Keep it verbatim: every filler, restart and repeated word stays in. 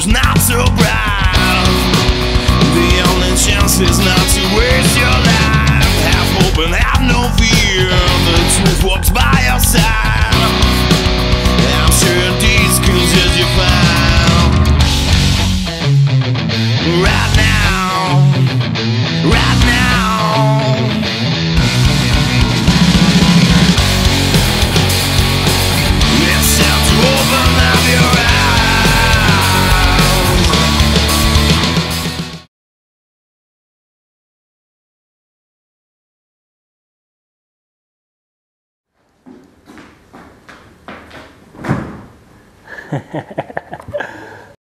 future's not so bright. The only chance is not to waste your life. Have hope and have no fear. The truth walks by your side. I'm sure these concerns you find right now, right now. It's time to open up your eyes.